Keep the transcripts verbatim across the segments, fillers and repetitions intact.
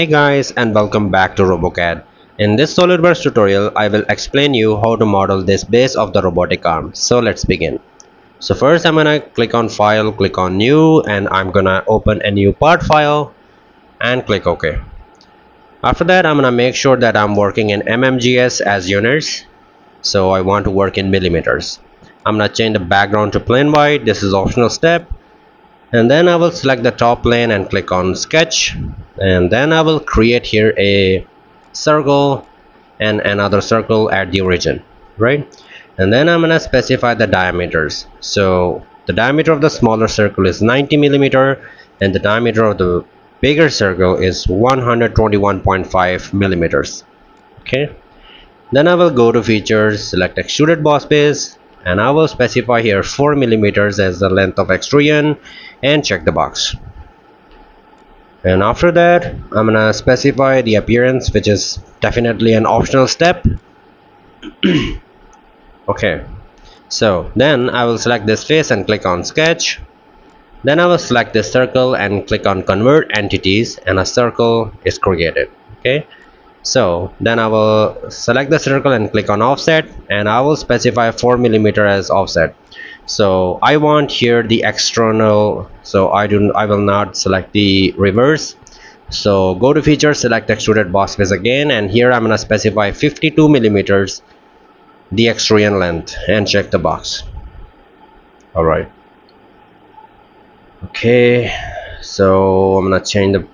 Hey guys, and welcome back to RoboCAD. In this SOLIDWORKS tutorial, I will explain you how to model this base of the robotic arm. So let's begin. So first I'm gonna click on file, click on new, and I'm gonna open a new part file and click OK. After that, I'm gonna make sure that I'm working in M M G S as units. So I want to work in millimeters. I'm gonna change the background to plain white. This is optional step. And then I will select the top plane and click on sketch, and then I will create here a circle and another circle at the origin, right? And then I'm gonna specify the diameters. So the diameter of the smaller circle is ninety millimeter, and the diameter of the bigger circle is one hundred twenty-one point five millimeters. Okay, then I will go to features, select extruded boss base, and I will specify here four millimeters as the length of extrusion and check the box. And after that, I'm gonna specify the appearance, which is definitely an optional step. Okay, so then I will select this face and click on sketch. Then I will select this circle and click on convert entities, and a circle is created. Okay, so then I will select the circle and click on offset, and I will specify four millimeter as offset. So I want here the external, so I do I will not select the reverse. So go to feature, select extruded boss base again, and here I'm gonna specify fifty-two millimeters the extrusion length and check the box. All right, okay, so I'm gonna change the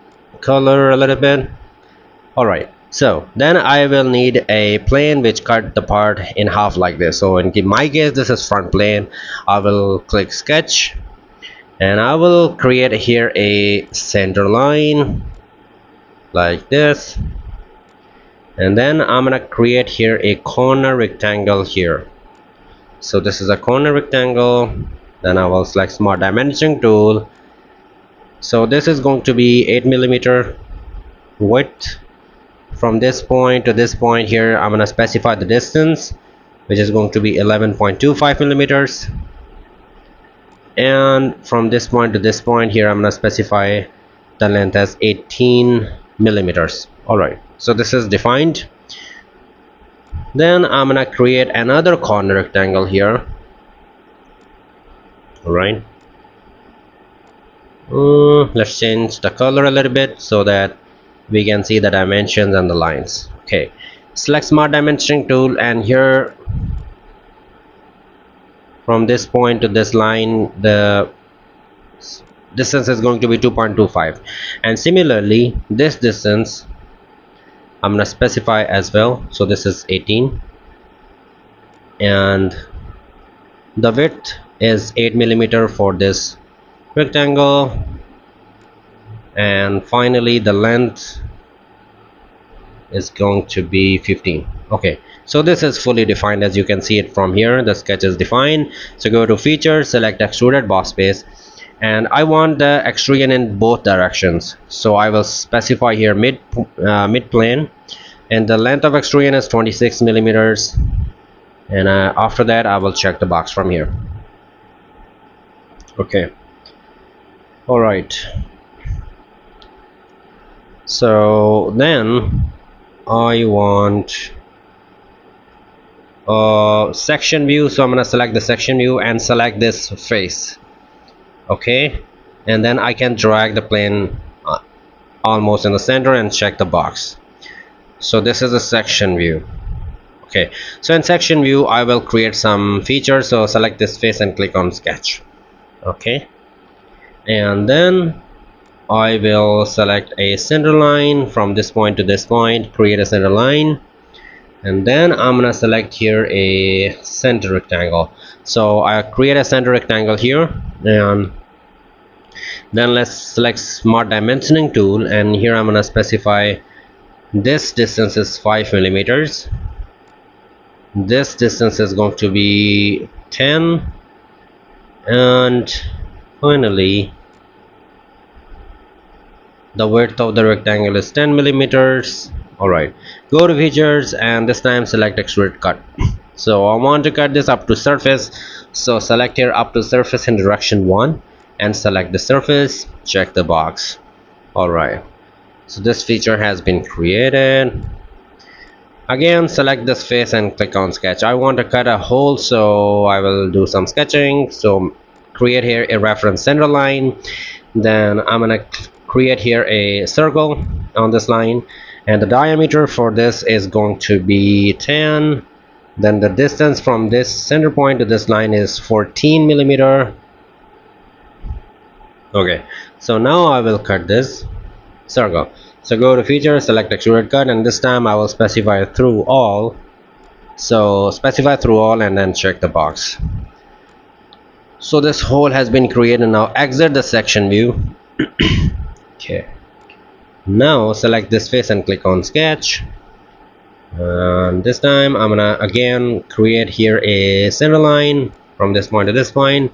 color a little bit. All right, so then I will need a plane which cut the part in half like this. So in my case, this is front plane. I will click sketch, and I will create here a center line like this, and then I'm gonna create here a corner rectangle here. So this is a corner rectangle. Then I will select smart dimension tool. So this is going to be eight millimeter width. From this point to this point here, I'm going to specify the distance, which is going to be eleven point two five millimeters, and from this point to this point here, I'm going to specify the length as eighteen millimeters. All right, so this is defined. Then I'm going to create another corner rectangle here. All right, mm, let's change the color a little bit so that we can see the dimensions and the lines. Okay, select smart dimension tool, and here from this point to this line, the distance is going to be two point two five, and similarly this distance I'm going to specify as well. So this is eighteen, and the width is eight millimeter for this rectangle, and finally the length is going to be fifteen. Okay, so this is fully defined, as you can see it from here. The sketch is defined. So go to feature, select extruded boss base, and I want the extrusion in both directions. So I will specify here mid uh, mid plane, and the length of extrusion is twenty-six millimeters, and uh, after that I will check the box from here. Okay, all right, so then I want a section view. So I'm gonna select the section view and select this face. Okay, and then I can drag the plane almost in the center and check the box. So this is a section view. Okay, so in section view I will create some features. So select this face and click on sketch. Okay, and then I will select a center line from this point to this point, create a center line, and then I'm gonna select here a center rectangle. So I create a center rectangle here, and then let's select smart dimensioning tool, and here I'm gonna specify this distance is five millimeters, this distance is going to be ten, and finally the width of the rectangle is ten millimeters. All right, go to features, and this time select extrude cut. So I want to cut this up to surface. So select here up to surface in direction one, and select the surface, check the box. All right, So this feature has been created. Again, select this face and click on sketch. I want to cut a hole, so I will do some sketching. So create here a reference center line, then I'm gonna create here a circle on this line, and the diameter for this is going to be ten. Then the distance from this center point to this line is fourteen millimeter. Okay, so now I will cut this circle. So go to feature, select extrude cut, and this time I will specify through all. So specify through all and then check the box. So this hole has been created. Now exit the section view. Okay, now select this face and click on sketch, and this time I'm gonna again create here a center line from this point to this point,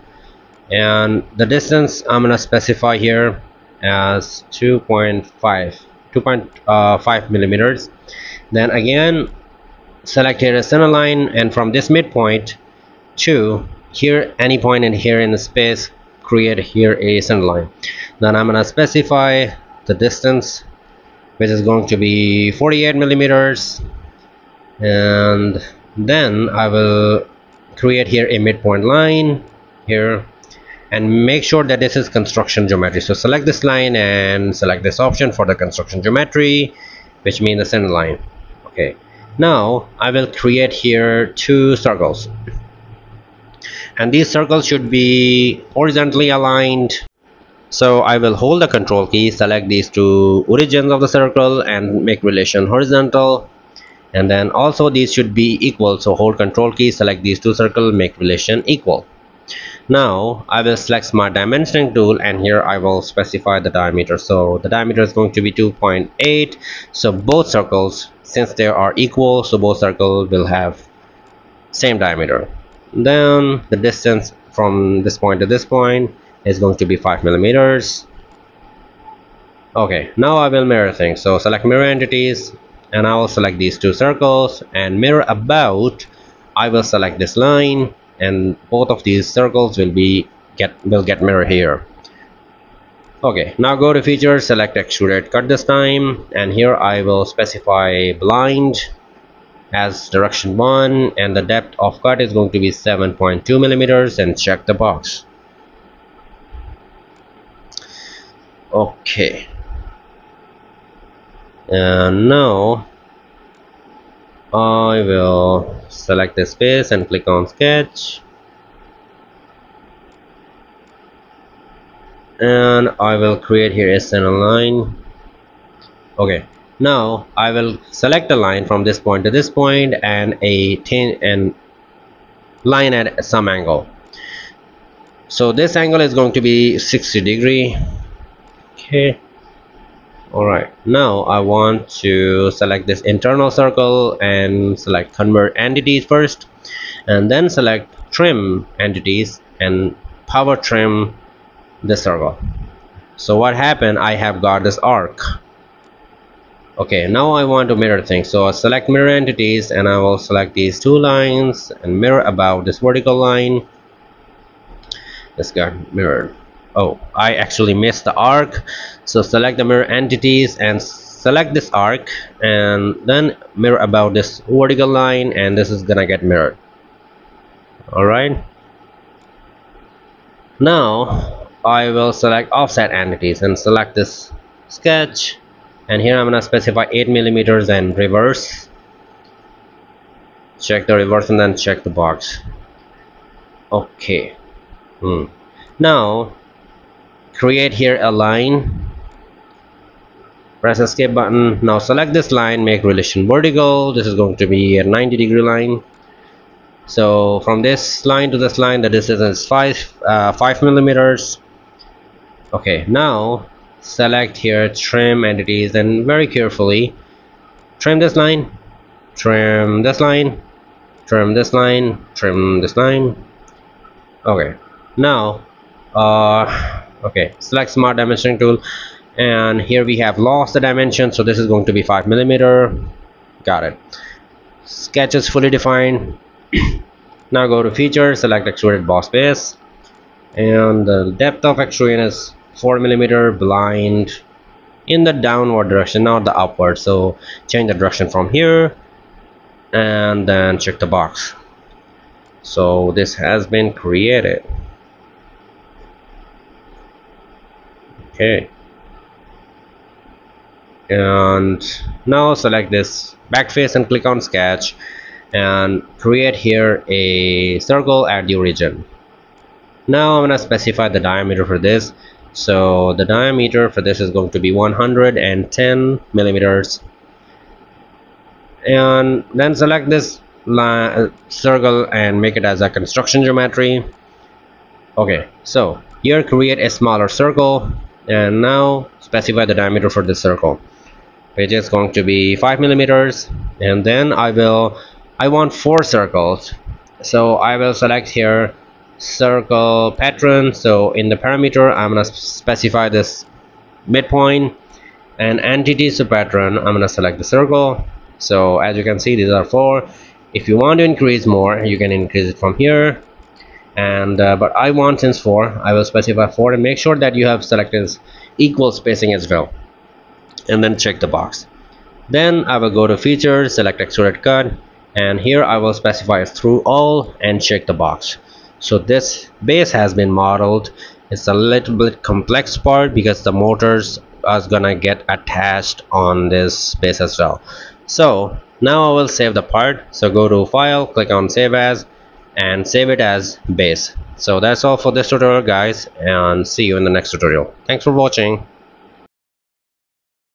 and the distance I'm gonna specify here as two point five millimeters. Then again select here a center line, and from this midpoint to here, any point in here in the space, create here a center line. Then I'm gonna specify the distance, which is going to be forty-eight millimeters, and then I will create here a midpoint line here, and make sure that this is construction geometry. So select this line and select this option for the construction geometry, which means the center line. Okay, now I will create here two circles, and these circles should be horizontally aligned. So I will hold the control key, select these two origins of the circle and make relation horizontal, and then also these should be equal. So hold control key, select these two circles, make relation equal. Now I will select my dimensioning tool, and here I will specify the diameter. So the diameter is going to be two point eight. So both circles, since they are equal, so both circles will have same diameter. Then the distance from this point to this point is going to be five millimeters. Okay, now I will mirror things. So select mirror entities, and I will select these two circles, and mirror about I will select this line, and both of these circles will be get will get mirror here. Okay, now go to feature, select extrude cut this time, and here I will specify blind as direction one, and the depth of cut is going to be seven point two millimeters, and check the box. Okay, and now I will select this face and click on sketch, and I will create here a center line. Okay, now I will select a line from this point to this point, and a thin and line at some angle. So this angle is going to be sixty degree. Okay, all right, now I want to select this internal circle and select convert entities first, and then select trim entities and power trim this circle. So what happened, I have got this arc. Okay, now I want to mirror things. So I select mirror entities, and I will select these two lines and mirror about this vertical line. This got mirrored. Oh, I actually missed the arc. So select the mirror entities and select this arc, and then mirror about this vertical line, and this is gonna get mirrored. All right, now I will select offset entities and select this sketch, and here I'm gonna specify eight millimeters and reverse. Check the reverse and then check the box. Okay, hmm. Now create here a line, press escape button. Now select this line, make relation vertical. This is going to be a ninety degree line. So from this line to this line, the distance is five uh, five millimeters. Okay, now select here trim entities and very carefully trim this line, trim this line, trim this line, trim this line. Okay, now uh okay, select smart dimensioning tool, and here we have lost the dimension. So this is going to be five millimeter. Got it. Sketch is fully defined. Now go to feature, select extruded boss base, and the depth of extrusion is four millimeter blind. in the downward direction, not the upward. So change the direction from here and then check the box. So this has been created. Okay, and now select this back face and click on sketch and create here a circle at the origin. Now I'm gonna specify the diameter for this. So the diameter for this is going to be one hundred ten millimeters, and then select this line, circle, and make it as a construction geometry. Okay, so here create a smaller circle, and now specify the diameter for this circle, which is going to be five millimeters. And then I will I want four circles, so I will select here circle pattern. So in the parameter, I'm gonna specify this midpoint, and entity to pattern, I'm gonna select the circle. So as you can see, these are four. If you want to increase more, you can increase it from here, and uh, but I want, since four, I will specify four, and make sure that you have selected equal spacing as well, and then check the box. Then I will go to features, select extrude cut, and here I will specify through all and check the box. So this base has been modeled. It's a little bit complex part because the motors are gonna get attached on this base as well. So now I will save the part. So go to file, click on save as, and save it as base. So that's all for this tutorial, guys, and see you in the next tutorial. Thanks for watching.